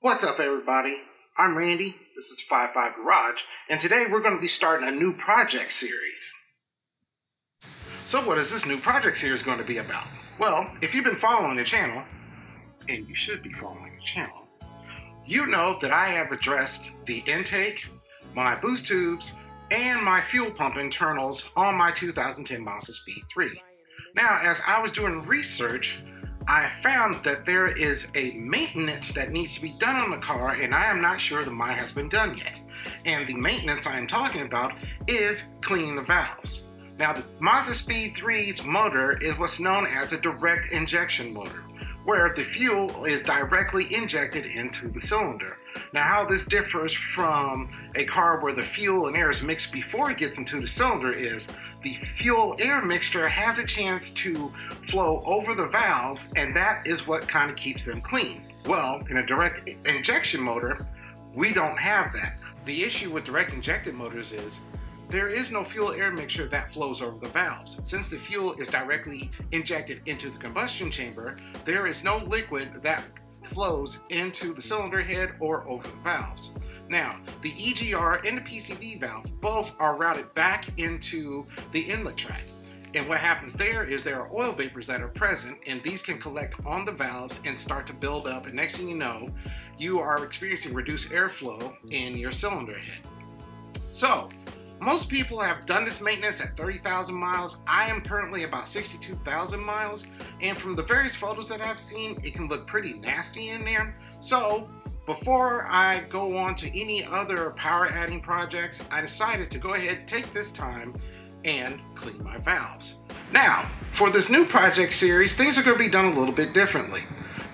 What's up, everybody? I'm Randy, this is 5-5-Garage, and today we're going to be starting a new project series. So what is this new project series going to be about? Well, if you've been following the channel, and you should be following the channel, you know that I have addressed the intake, my boost tubes, and my fuel pump internals on my 2010 Mazda Speed 3. Now, as I was doing research, I found that there is a maintenance that needs to be done on the car, and I am not sure that mine has been done yet. And the maintenance I am talking about is cleaning the valves. Now, the Mazda Speed 3's motor is what's known as a direct injection motor, where the fuel is directly injected into the cylinder. Now, how this differs from a car where the fuel and air is mixed before it gets into the cylinder is the fuel-air mixture has a chance to flow over the valves, and that is what kind of keeps them clean. Well, in a direct injection motor, we don't have that. The issue with direct injected motors is there is no fuel-air mixture that flows over the valves. Since the fuel is directly injected into the combustion chamber, there is no liquid that flows into the cylinder head or over the valves. Now, the EGR and the PCV valve both are routed back into the inlet tract. And what happens there is there are oil vapors that are present, and these can collect on the valves and start to build up, and next thing you know, you are experiencing reduced airflow in your cylinder head. So, most people have done this maintenance at 30,000 miles. I am currently about 62,000 miles, and from the various photos that I've seen, it can look pretty nasty in there. So before I go on to any other power adding projects, I decided to go ahead, take this time and clean my valves. Now, for this new project series, things are going to be done a little bit differently.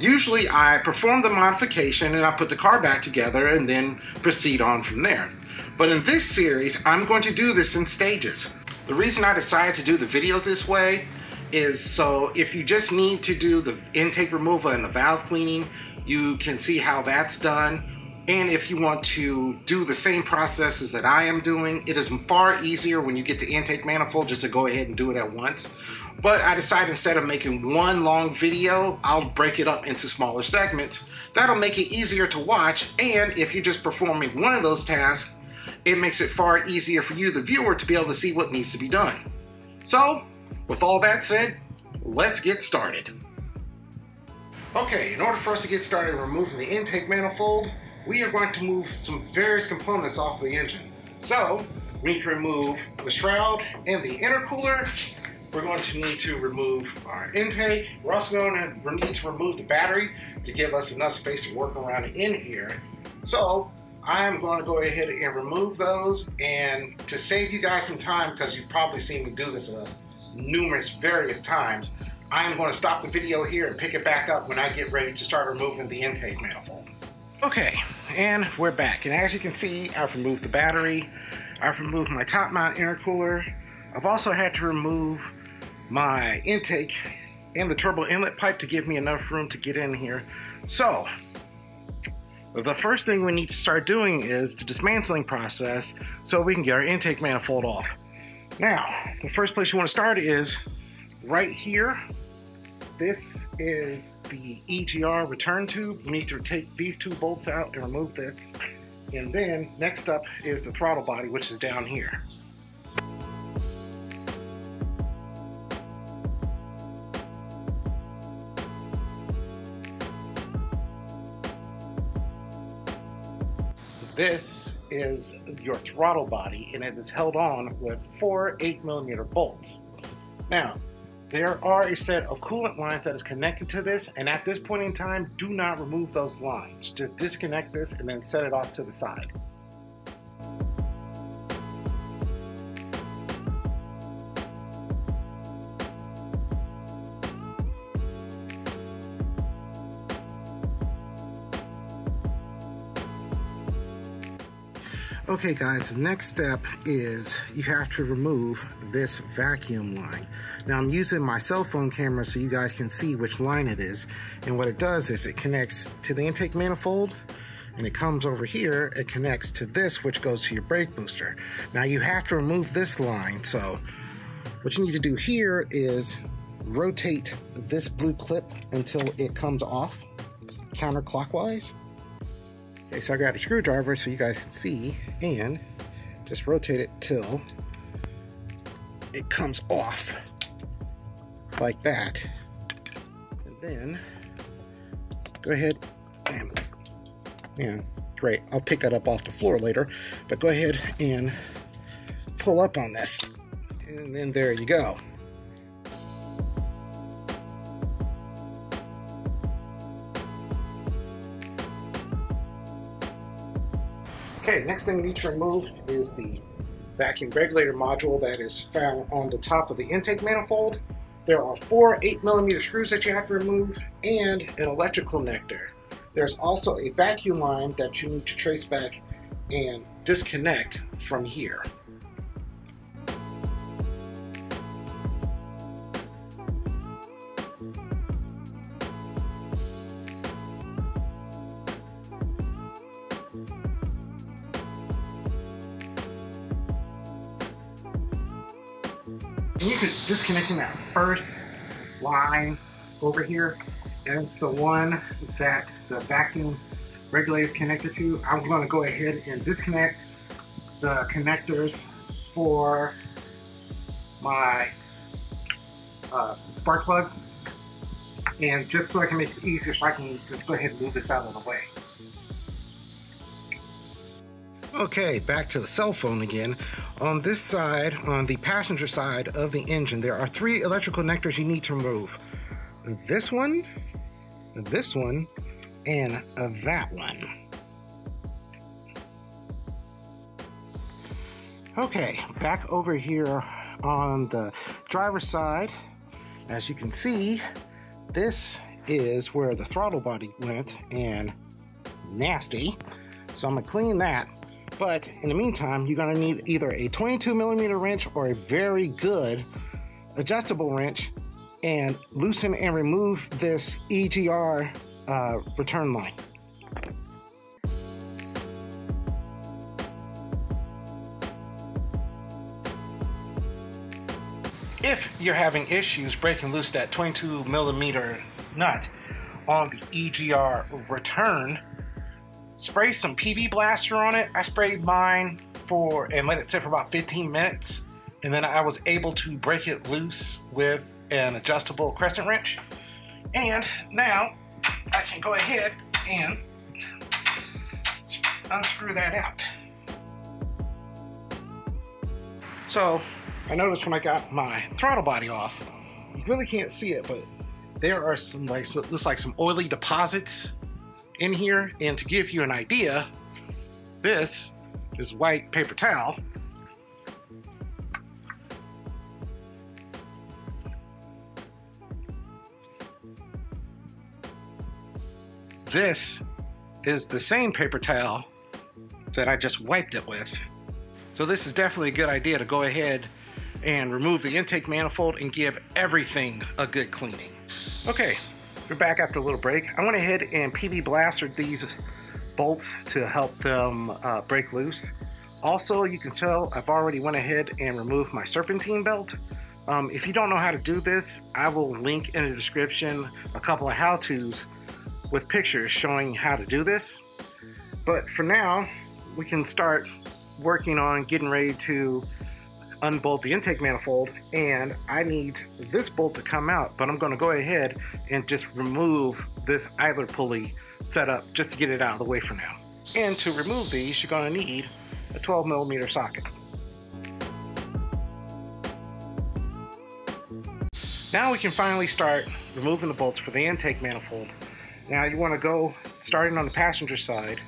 Usually I perform the modification and I put the car back together and then proceed on from there. But in this series, I'm going to do this in stages. The reason I decided to do the videos this way is so if you just need to do the intake removal and the valve cleaning, you can see how that's done. And if you want to do the same processes that I am doing, it is far easier when you get to intake manifold just to go ahead and do it at once. But I decided instead of making one long video, I'll break it up into smaller segments. That'll make it easier to watch, and if you're just performing one of those tasks, it makes it far easier for you, the viewer, to be able to see what needs to be done. So, with all that said, let's get started. Okay, in order for us to get started removing the intake manifold, we are going to move some various components off the engine. So, we need to remove the shroud and the intercooler. We're going to need to remove our intake. We're also going to need to remove the battery to give us enough space to work around in here. So, I am going to go ahead and remove those, and to save you guys some time, because you've probably seen me do this various times, I am going to stop the video here and pick it back up when I get ready to start removing the intake manifold. Okay, and we're back, and as you can see, I've removed the battery, I've removed my top mount intercooler, I've also had to remove my intake and the turbo inlet pipe to give me enough room to get in here. So, the first thing we need to start doing is the dismantling process so we can get our intake manifold off. Now, the first place you want to start is right here. This is the EGR return tube. You need to take these two bolts out and remove this. And then next up is the throttle body, which is down here. This is your throttle body, and it is held on with four 8mm bolts. Now, there are a set of coolant lines that is connected to this, and at this point in time, do not remove those lines. Just disconnect this and then set it off to the side. Okay guys, the next step is you have to remove this vacuum line. Now I'm using my cell phone camera so you guys can see which line it is. And what it does is it connects to the intake manifold, and it comes over here, it connects to this, which goes to your brake booster. Now you have to remove this line. So what you need to do here is rotate this blue clip until it comes off counterclockwise. Okay, so I grabbed a screwdriver so you guys can see, and just rotate it till it comes off like that. And then go ahead and, yeah, great. I'll pick that up off the floor later, but go ahead and pull up on this. And then there you go. Okay, next thing we need to remove is the vacuum regulator module that is found on the top of the intake manifold. There are four 8mm screws that you have to remove and an electrical connector. There's also a vacuum line that you need to trace back and disconnect from here. You could disconnect that first line over here. That's the one that the vacuum regulator is connected to. I'm going to go ahead and disconnect the connectors for my spark plugs. And just so I can make it easier, so I can just go ahead and move this out of the way. Okay, back to the cell phone again. On this side, on the passenger side of the engine, there are three electrical connectors you need to remove. This one, and that one. Okay, back over here on the driver's side. As you can see, this is where the throttle body went, and nasty. So I'm gonna clean that. But in the meantime, you're going to need either a 22mm wrench or a very good adjustable wrench, and loosen and remove this EGR return line. If you're having issues breaking loose that 22mm nut on the EGR return, spray some PB Blaster on it. I sprayed mine and let it sit for about 15 minutes. And then I was able to break it loose with an adjustable crescent wrench. And now I can go ahead and unscrew that out. So I noticed when I got my throttle body off, you really can't see it, but there are some, like, looks like some oily deposits in here. And to give you an idea, this is white paper towel, this is the same paper towel that I just wiped it with. So this is definitely a good idea to go ahead and remove the intake manifold and give everything a good cleaning. Okay, we're back after a little break. I went ahead and PB Blastered these bolts to help them break loose. Also, you can tell I've already went ahead and removed my serpentine belt. If you don't know how to do this, I will link in the description a couple of how-tos with pictures showing how to do this. But for now, we can start working on getting ready to unbolt the intake manifold, and I need this bolt to come out, but I'm going to go ahead and just remove this idler pulley setup just to get it out of the way for now. And to remove these, you're going to need a 12mm socket. Now we can finally start removing the bolts for the intake manifold. Now you want to go, starting on the passenger side,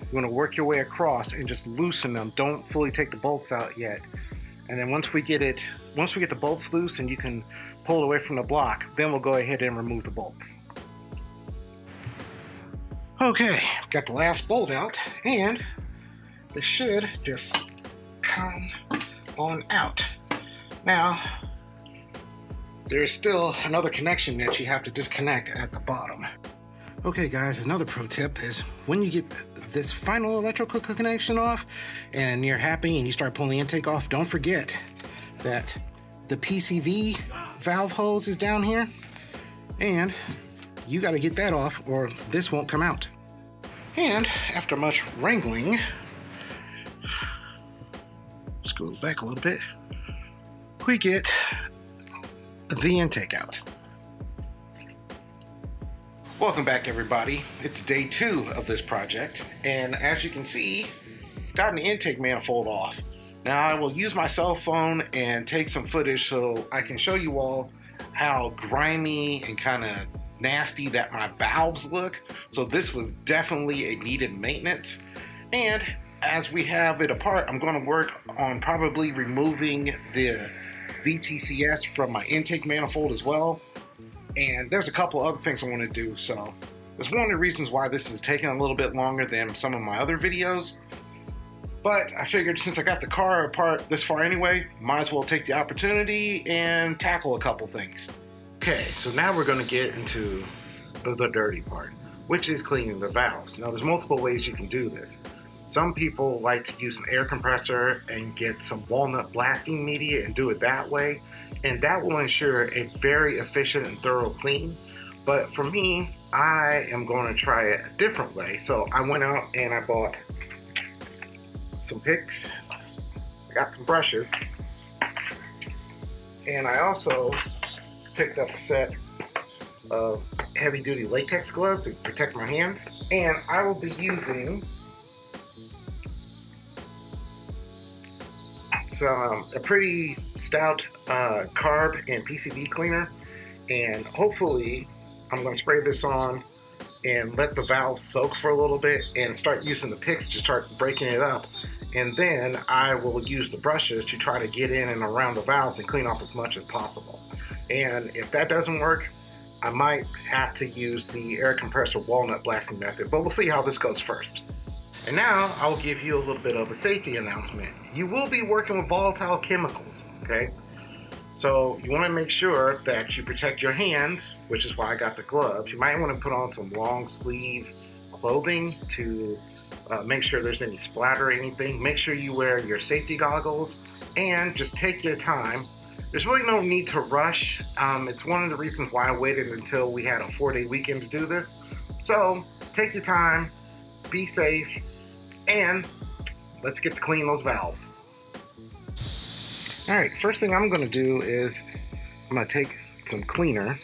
you want to work your way across and just loosen them. Don't fully take the bolts out yet. And then once we get the bolts loose and you can pull it away from the block, then we'll go ahead and remove the bolts. Okay, got the last bolt out, and this should just come on out. Now, there's still another connection that you have to disconnect at the bottom. Okay guys, another pro tip is when you get this final electrical connection off and you're happy and you start pulling the intake off, don't forget that the PCV valve hose is down here, and you got to get that off or this won't come out. And after much wrangling, let's go back a little bit, we get the intake out. Welcome back, everybody. It's day two of this project, and as you can see, got an intake manifold off. Now I will use my cell phone and take some footage so I can show you all how grimy and kind of nasty that my valves look. So this was definitely a needed maintenance. And as we have it apart, I'm going to work on probably removing the VTCS from my intake manifold as well. And there's a couple other things I want to do. So that's one of the reasons why this is taking a little bit longer than some of my other videos. But I figured since I got the car apart this far anyway, might as well take the opportunity and tackle a couple things. Okay, so now we're going to get into the dirty part, which is cleaning the valves. Now there's multiple ways you can do this. Some people like to use an air compressor and get some walnut blasting media and do it that way. And that will ensure a very efficient and thorough clean. But for me, I am going to try it a different way. So I went out and I bought some picks, I got some brushes, and I also picked up a set of heavy duty latex gloves to protect my hands. And I will be using a pretty stout carb and PCB cleaner, and hopefully I'm going to spray this on and let the valve soak for a little bit and start using the picks to start breaking it up. And then I will use the brushes to try to get in and around the valves and clean off as much as possible. And if that doesn't work, I might have to use the air compressor walnut blasting method, but we'll see how this goes first. And now I'll give you a little bit of a safety announcement. You will be working with volatile chemicals, okay? So you want to make sure that you protect your hands, which is why I got the gloves. You might want to put on some long sleeve clothing to make sure there's any splatter or anything. Make sure you wear your safety goggles and just take your time. There's really no need to rush. It's one of the reasons why I waited until we had a 4-day weekend to do this. So take your time, be safe, and let's get to clean those valves. All right, first thing I'm going to do is I'm going to take some cleaner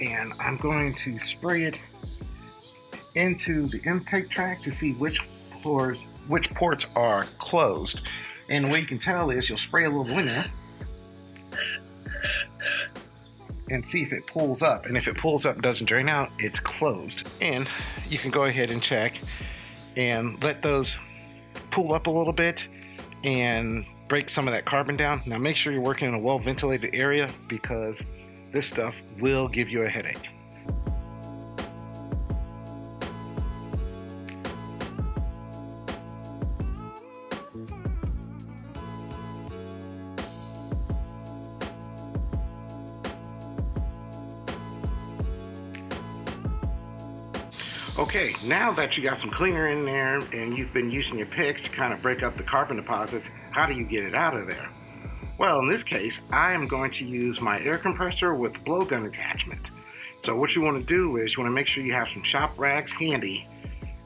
and I'm going to spray it into the intake tract to see which ports are closed. And the way you can tell is you'll spray a little in there and see if it pulls up. And if it pulls up and doesn't drain out, it's closed. And you can go ahead and check and let those pull up a little bit and break some of that carbon down. Now make sure you're working in a well ventilated area because this stuff will give you a headache. Okay, now that you got some cleaner in there and you've been using your picks to kind of break up the carbon deposits, how do you get it out of there? Well, in this case, I am going to use my air compressor with blowgun attachment. So what you want to do is you want to make sure you have some shop rags handy.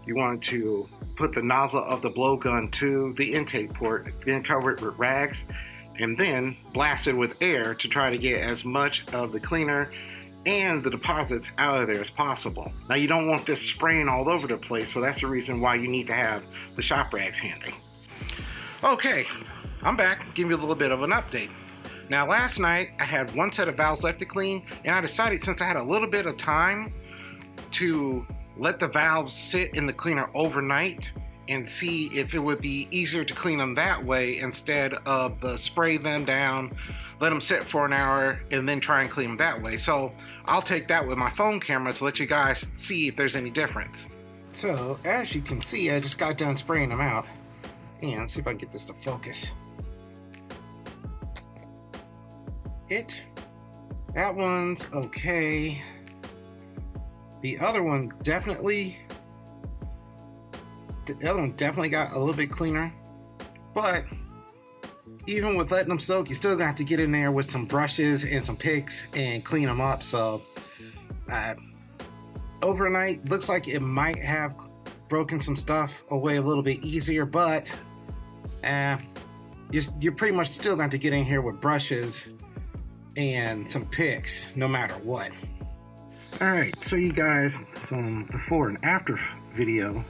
You want to put the nozzle of the blowgun to the intake port, then cover it with rags, and then blast it with air to try to get as much of the cleaner and the deposits out of there as possible. Now you don't want this spraying all over the place, so that's the reason why you need to have the shop rags handy. Okay, I'm back, give you a little bit of an update. Now last night I had one set of valves left to clean, and I decided since I had a little bit of time to let the valves sit in the cleaner overnight and see if it would be easier to clean them that way instead of the spray them down, let them sit for an hour, and then try and clean them that way. So I'll take that with my phone camera to let you guys see if there's any difference. So as you can see, I just got done spraying them out. And let's see if I can get this to focus. That one's okay. The other one definitely got a little bit cleaner, but even with letting them soak, you still got to get in there with some brushes and some picks and clean them up. So overnight. Looks like it might have broken some stuff away a little bit easier, but you're pretty much still going to get in here with brushes and some picks no matter what. Alright, so you guys, some before and after video.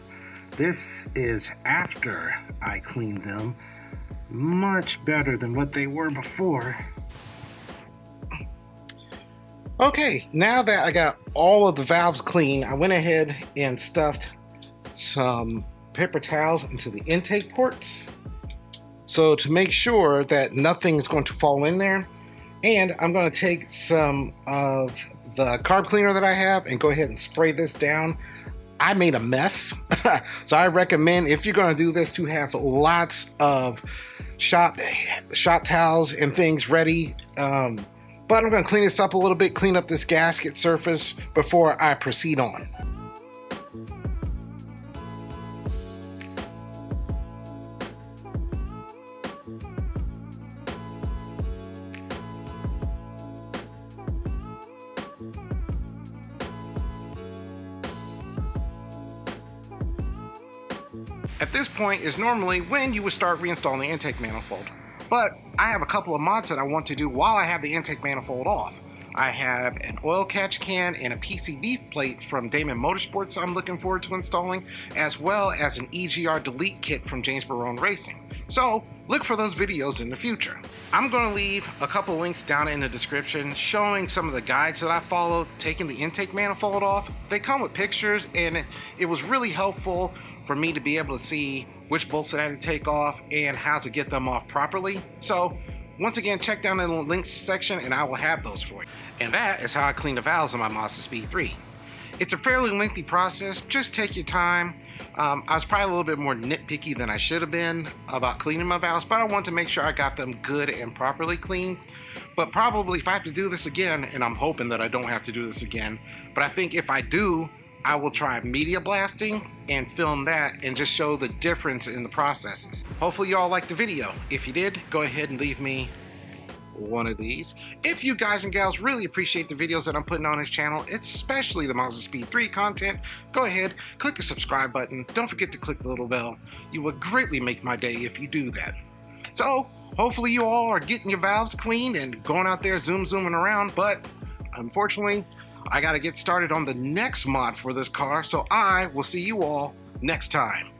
This is after I cleaned them. Much better than what they were before. Okay, now that I got all of the valves clean, I went ahead and stuffed some paper towels into the intake ports. So to make sure that nothing's going to fall in there, and I'm going to take some of the carb cleaner that I have and go ahead and spray this down. I made a mess, so I recommend if you're going to do this to have lots of shop towels and things ready. But I'm going to clean this up a little bit, clean up this gasket surface before I proceed on. At this point is normally when you would start reinstalling the intake manifold. But I have a couple of mods that I want to do while I have the intake manifold off. I have an oil catch can and a PCV plate from Damon Motorsports I'm looking forward to installing, as well as an EGR delete kit from James Barone Racing. So look for those videos in the future. I'm going to leave a couple links down in the description showing some of the guides that I followed taking the intake manifold off. They come with pictures, and it was really helpful for me to be able to see which bolts that I had to take off and how to get them off properly. So once again, check down in the links section and I will have those for you. And that is how I clean the valves on my Mazda Speed 3. It's a fairly lengthy process, just take your time. I was probably a little bit more nitpicky than I should have been about cleaning my valves, but I wanted to make sure I got them good and properly cleaned. But probably if I have to do this again, and I'm hoping that I don't have to do this again, but I think if I do, I will try media blasting and film that and just show the difference in the processes. Hopefully y'all liked the video. If you did, go ahead and leave me one of these. If you guys and gals really appreciate the videos that I'm putting on this channel, especially the Mazda Speed 3 content, go ahead, click the subscribe button. Don't forget to click the little bell. You will greatly make my day if you do that. So hopefully you all are getting your valves cleaned and going out there zooming around, but unfortunately, I gotta get started on the next mod for this car, so I will see you all next time.